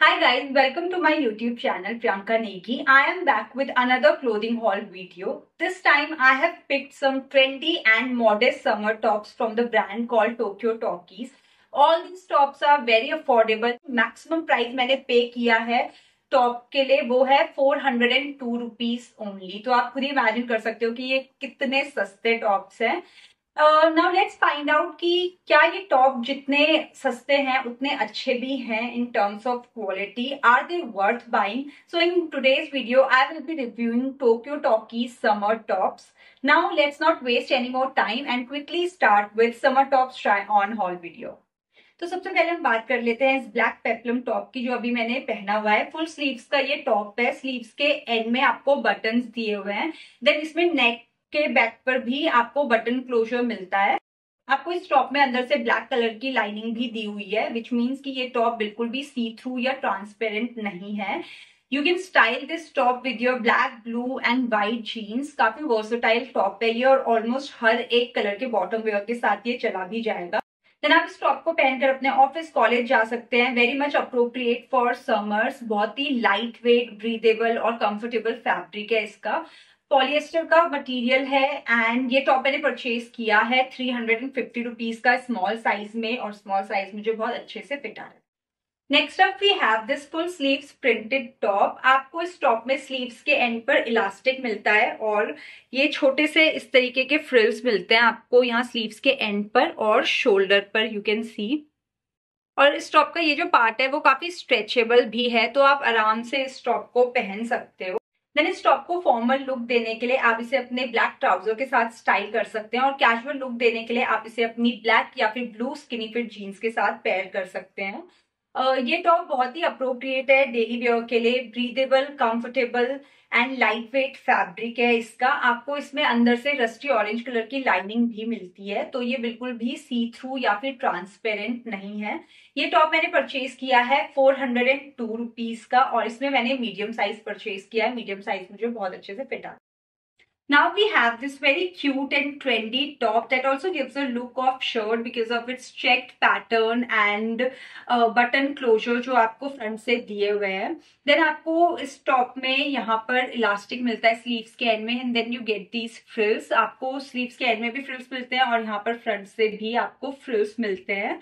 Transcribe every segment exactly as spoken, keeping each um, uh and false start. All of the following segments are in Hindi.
Hi guys, welcome to my YouTube channel Priyanka Negi. I am back with another clothing haul video. This time I have picked some trendy and modest summer tops from the brand called Tokyo Talkies. All these tops are very affordable. Maximum price मैंने pay किया है टॉप के लिए, वो है four hundred two rupees only. तो आप खुद ही imagine कर सकते हो कि ये कितने सस्ते टॉप्स हैं. नाउ लेट्स फाइंड आउट कि क्या ये टॉप जितने सस्ते हैं उतने अच्छे भी हैं in terms of quality. Are they worth buying? So in today's video I will be reviewing Tokyo Talkies summer tops. Now let's not waste any more time and quickly start with summer tops try on haul video. तो सबसे पहले हम बात कर लेते हैं इस ब्लैक पेप्लम टॉप की, जो अभी मैंने पहना हुआ है. फुल स्लीव्स का ये टॉप है. स्लीव्स के एंड में आपको बटन्स दिए हुए हैं. देन इसमें नेक के बैक पर भी आपको बटन क्लोजर मिलता है. आपको इस टॉप में अंदर से ब्लैक कलर की लाइनिंग भी दी हुई है, विच मीन्स कि ये टॉप बिल्कुल भी सी थ्रू या ट्रांसपेरेंट नहीं है. You can style this top with your black, blue and white jeans. काफी वर्सेटाइल टॉप है ये और ऑलमोस्ट हर एक कलर के बॉटम वेयर के साथ ये चला भी जाएगा. देन आप इस टॉप को पहनकर अपने ऑफिस, कॉलेज जा सकते हैं. Very much appropriate for summers. बहुत ही लाइट वेट, ब्रीदेबल और कंफर्टेबल फैब्रिक है. इसका पॉलिएस्टर का मटेरियल है एंड ये टॉप मैंने परचेज किया है three hundred and fifty rupees का स्मॉल साइज में, और स्मॉल साइज मुझे बहुत अच्छे से फिट आ रहा है. Next up we have this full sleeves printed top. आपको इस टॉप में स्लीव्स के एंड पर इलास्टिक मिलता है और ये छोटे से इस तरीके के फ्रिल्स मिलते हैं आपको यहाँ स्लीव्स के एंड पर और शोल्डर पर, यू कैन सी. और इस टॉप का ये जो पार्ट है वो काफी स्ट्रेचेबल भी है, तो आप आराम से इस टॉप को पहन सकते हो. देन इस टॉप को फॉर्मल लुक देने के लिए आप इसे अपने ब्लैक ट्राउजर के साथ स्टाइल कर सकते हैं, और कैजुअल लुक देने के लिए आप इसे अपनी ब्लैक या फिर ब्लू स्किनी फिट जीन्स के साथ पेयर कर सकते हैं. uh, ये टॉप बहुत ही अप्रोप्रिएट है डेली वेयर के लिए. Breathable, comfortable and light weight fabric है इसका. आपको इसमें अंदर से रस्टी ऑरेंज कलर की लाइनिंग भी मिलती है, तो ये बिल्कुल भी सी थ्रू या फिर ट्रांसपेरेंट नहीं है. ये टॉप मैंने परचेज किया है four hundred and two rupees का, और इसमें मैंने मीडियम साइज परचेज किया है. मीडियम साइज मुझे बहुत अच्छे से फिट आता है. Now we have this very cute and trendy top that also gives a look of shirt because of its checked pattern and uh, button closure जो आपको फ्रंट से दिए हुए हैं. Then आपको इस टॉप में यहाँ पर इलास्टिक मिलता है स्लीव्स के एंड में, and then you get these frills. आपको स्लीव्स के एंड में भी फ्रिल्स मिलते हैं और यहाँ पर फ्रंट से भी आपको फ्रिल्स मिलते हैं.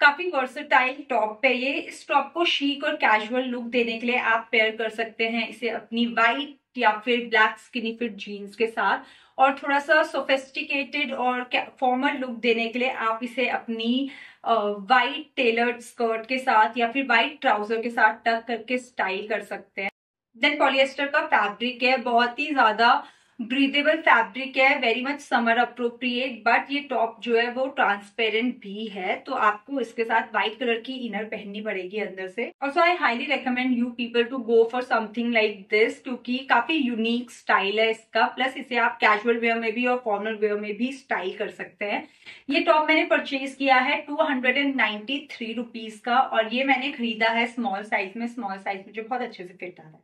काफी वर्सेटाइल टॉप है ये. इस टॉप को शीक और कैजुअल लुक देने के लिए आप पेयर कर सकते हैं इसे अपनी वाइट या फिर ब्लैक स्किनी फिट जीन्स के साथ, और थोड़ा सा सोफिस्टिकेटेड और फॉर्मल लुक देने के लिए आप इसे अपनी वाइट टेलर्ड स्कर्ट के साथ या फिर वाइट ट्राउजर के साथ टक करके स्टाइल कर सकते हैं. देन पॉलिएस्टर का फैब्रिक है, बहुत ही ज्यादा ब्रीदेबल फैब्रिक है, very much summer appropriate. But ये टॉप जो है वो ट्रांसपेरेंट भी है, तो आपको इसके साथ व्हाइट कलर की इनर पहननी पड़ेगी अंदर से. Also I highly recommend you people to go for something like this, क्योंकि काफी यूनिक स्टाइल है इसका. प्लस इसे आप कैजुअल वेयर में भी और फॉर्मल वेयर में भी स्टाइल कर सकते हैं. ये टॉप मैंने परचेज किया है two hundred and ninety three rupees का, और ये मैंने खरीदा है स्मॉल साइज में. स्मॉल साइज मुझे बहुत अच्छे से फिट आ रहा है.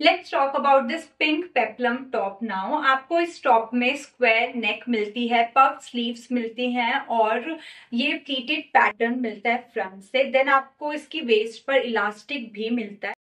Let's talk about this pink peplum top now. आपको इस टॉप में स्क्वायर नेक मिलती है, पफ स्लीव्स मिलती हैं और ये प्लीटेड पैटर्न मिलता है फ्रंट से. देन आपको इसकी वेस्ट पर इलास्टिक भी मिलता है.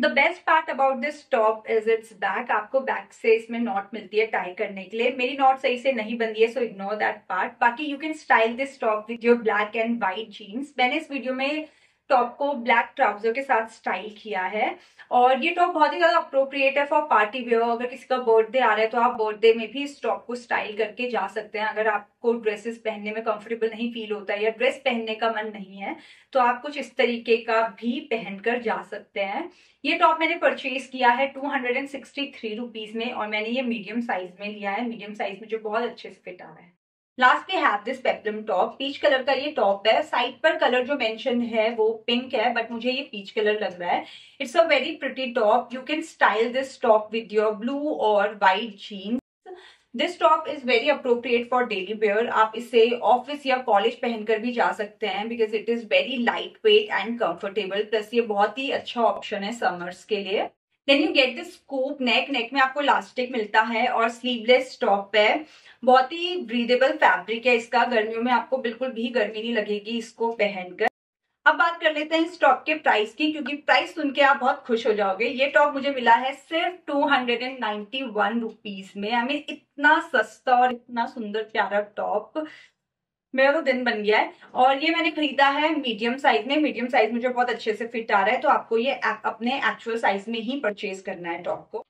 The best part about this top is its back. आपको बैक से इसमें नॉट मिलती है टाई करने के लिए. मेरी नॉट सही से नहीं बन रही है, सो इग्नोर दैट पार्ट. बाकी you can style this top with your black and white jeans. मैंने इस वीडियो में टॉप को ब्लैक ट्राउजर के साथ स्टाइल किया है, और ये टॉप बहुत ही ज्यादा अप्रोप्रिएट है फॉर पार्टी वेयर. अगर किसी का बर्थडे आ रहा है तो आप बर्थडे में भी इस टॉप को स्टाइल करके जा सकते हैं. अगर आपको ड्रेसेस पहनने में कंफर्टेबल नहीं फील होता है या ड्रेस पहनने का मन नहीं है, तो आप कुछ इस तरीके का भी पहनकर जा सकते हैं. ये टॉप मैंने परचेज किया है two hundred and sixty three rupees में, और मैंने ये मीडियम साइज में लिया है. मीडियम साइज में जो बहुत अच्छे से फिट आ रहा है. Last we have this peplum top. Peach colour का ये टॉप है. साइड पर कलर जो मेंशन है वो पिंक है, बट मुझे ये पीच कलर लग रहा है. It's a very pretty top. You can style this top with your blue और white jeans. This top is very appropriate for daily wear. आप इसे ऑफिस या कॉलेज पहनकर भी जा सकते हैं, because it is very light weight and comfortable. Plus ये बहुत ही अच्छा ऑप्शन है समर्स के लिए. Then you get this scoop neck. Neck में आपको इलास्टिक मिलता है और स्लीवलेस टॉप है. बहुत ही ब्रीदेबल फैब्रिक है इसका. गर्मियों में आपको बिल्कुल भी गर्मी नहीं लगेगी इसको पहनकर. अब बात कर लेते हैं इस टॉप के प्राइस की, क्योंकि प्राइस सुन के आप बहुत खुश हो जाओगे। ये टॉप मुझे मिला है सिर्फ two hundred and ninety one rupees में। हमें इतना सस्ता और इतना सुंदर प्यारा टॉप, मेरा तो दिन बन गया है। और ये मैंने खरीदा है मीडियम साइज में। मीडियम साइज मुझे बहुत अच्छे से फिट आ रहा है, तो आपको ये अपने एक्चुअल साइज में ही परचेज करना है टॉप को।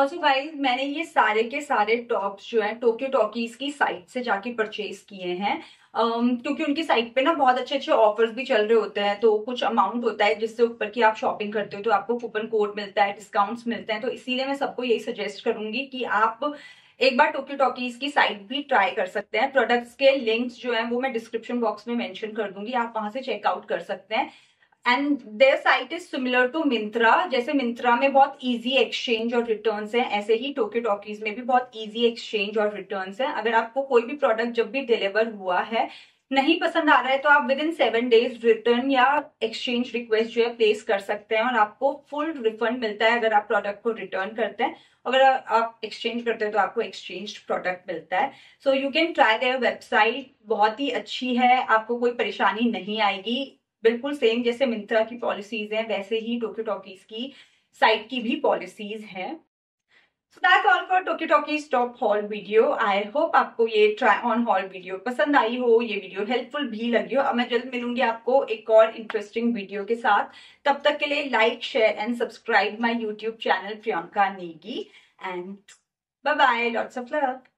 ऑल्सो गाइज, मैंने ये सारे के सारे टॉप्स जो है टोक्यो टॉकीज की साइट से जाके परचेज किए हैं, क्योंकि उनकी साइट पे ना बहुत अच्छे अच्छे ऑफर्स भी चल रहे होते हैं। तो कुछ अमाउंट होता है जिससे ऊपर की आप शॉपिंग करते हो तो आपको कूपन कोड मिलता है, डिस्काउंट्स मिलते हैं। तो इसीलिए मैं सबको यही सजेस्ट करूंगी कि आप एक बार टोक्यो टॉकीज की साइट भी ट्राई कर सकते हैं। प्रोडक्ट्स के लिंक्स जो है वो मैं डिस्क्रिप्शन बॉक्स में मेंशन कर दूंगी, आप वहां से चेकआउट कर सकते हैं। And their site is similar to Myntra. जैसे मिंत्रा में बहुत इजी एक्सचेंज और रिटर्न्स हैं, ऐसे ही टोक्यो टॉकीज में भी बहुत इजी एक्सचेंज और रिटर्न्स हैं। अगर आपको कोई भी प्रोडक्ट जब भी डिलीवर हुआ है नहीं पसंद आ रहा है, तो आप within seven days return या एक्सचेंज रिक्वेस्ट जो है प्लेस कर सकते हैं और आपको फुल रिफंड मिलता है अगर आप प्रोडक्ट को रिटर्न करते हैं। अगर आप एक्सचेंज करते हैं तो आपको एक्सचेंज प्रोडक्ट मिलता है। So you can try their website, बहुत ही अच्छी है, आपको कोई परेशानी नहीं आएगी। बिल्कुल सेम जैसे मिंत्रा की पॉलिसीज हैं, वैसे ही टोक्यो टॉकीज की साइट की भी पॉलिसीज हैं। So that's all for Tokyo Talkies top haul video. I hope आपको ये try on haul video पसंद आई हो, ये video helpful भी लगी हो। अब मैं जल्द मिलूंगी आपको एक और interesting video के साथ। तब तक के लिए like, share and subscribe my YouTube channel Priyanka Negi and bye bye, lots of love.